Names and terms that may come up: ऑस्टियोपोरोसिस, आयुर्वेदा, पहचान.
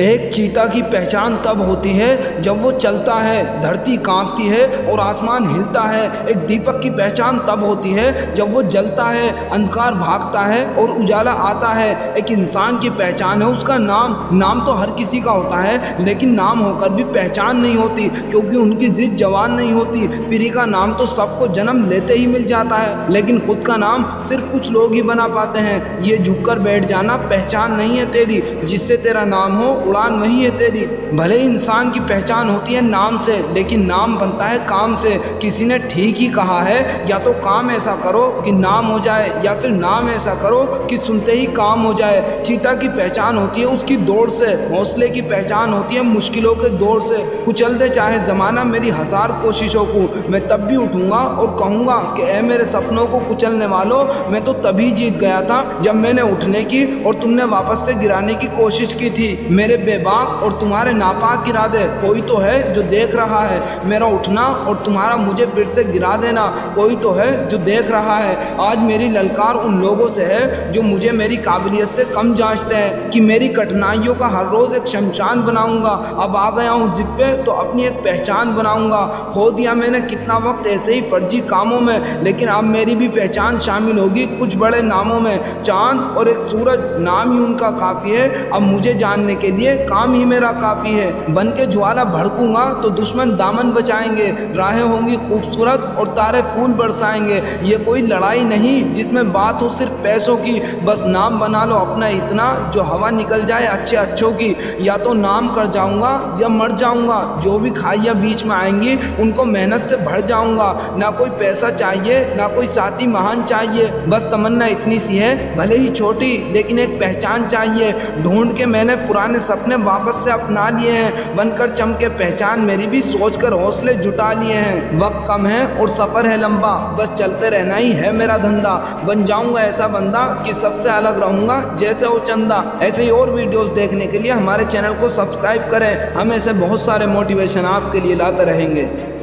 एक चीता की पहचान तब होती है जब वो चलता है, धरती कांपती है और आसमान हिलता है। एक दीपक की पहचान तब होती है जब वो जलता है, अंधकार भागता है और उजाला आता है। एक इंसान की पहचान है उसका नाम। नाम तो हर किसी का होता है, लेकिन नाम होकर भी पहचान नहीं होती, क्योंकि उनकी जिद जवान नहीं होती। पीरी का नाम तो सबको जन्म लेते ही मिल जाता है, लेकिन खुद का नाम सिर्फ कुछ लोग ही बना पाते हैं। ये झुककर बैठ जाना पहचान नहीं है तेरी, जिससे तेरा नाम हो उड़ान वही है तेरी। भले इंसान की पहचान होती है नाम से, लेकिन नाम बनता है काम से। किसी ने ठीक ही कहा है, या तो काम ऐसा करो कि नाम हो जाए, या फिर नाम ऐसा करो कि सुनते ही काम हो जाए। चीता की पहचान होती है उसकी दौड़ से, हौसले की पहचान होती है मुश्किलों के दौर से। कुचल दे चाहे ज़माना मेरी हज़ार कोशिशों को, मैं तब भी उठूँगा और कहूँगा कि ऐ मेरे सपनों को कुचलने वालों, मैं तो तभी जीत गया था जब मैंने उठने की और तुमने वापस से गिराने की कोशिश की थी। मेरे बेबाक और तुम्हारे नापाक इरादे, कोई तो है जो देख रहा है मेरा उठना और तुम्हारा मुझे फिर से गिरा देना। कोई तो है जो देख रहा है। आज मेरी ललकार उन लोगों से है जो मुझे मेरी काबिलियत से कम जांचते हैं कि मेरी कठिनाइयों का हर रोज़ एक शमशान बनाऊँगा। अब आ गया हूँ जिद पे, तो अपनी एक पहचान बनाऊँगा। खो दिया मैंने कितना वक्त ऐसे ही फर्जी कामों में, लेकिन अब मेरी भी पहचान शामिल होगी कुछ बड़े नामों में। चाँद और एक सूरज, नाम ही उनका काफ़ी है। अब मुझे जानने के लिए काम ही मेरा काफ़ी है। बन के ज्वाला भड़कूंगा तो दुश्मन दामन बचाएंगे, राहें होंगी खूबसूरत और तारे फूल बरसाएंगे। ये कोई लड़ाई नहीं जिसमें बात हो सिर्फ पैसों की। बस नाम बना लो अपना इतना जो हवा निकल जाए अच्छे अच्छों की। या तो नाम कर जाऊँगा या मर जाऊँगा, जो भी खाइयाँ बीच में आएंगी उनको मेहनत से भर जाऊँगा। ना कोई पैसा चाहिए ना कोई साथी महान चाहिए, बस तमन्ना इतनी सी है, भले ही छोटी लेकिन एक पहचान चाहिए। ढूंढ के मैंने पुराने सपने वापस से अपना लिए हैं, बनकर चमके पहचान मेरी भी, सोचकर हौसले जुटा लिए हैं। वक्त कम है और सफ़र है लंबा, बस चलते रहना ही है मेरा धंधा। बन जाऊंगा ऐसा बंदा कि सबसे अलग रहूंगा जैसे हो चंदा। ऐसे ही और वीडियोस देखने के लिए हमारे चैनल को सब्सक्राइब करें। हम ऐसे बहुत सारे मोटिवेशन आपके लिए लाते रहेंगे।